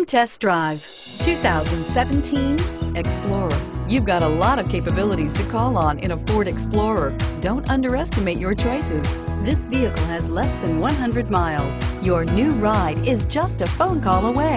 Come test drive 2017 Explorer. You've got a lot of capabilities to call on in a Ford Explorer. Don't underestimate your choices. This vehicle has less than 100 miles. Your new ride is just a phone call away.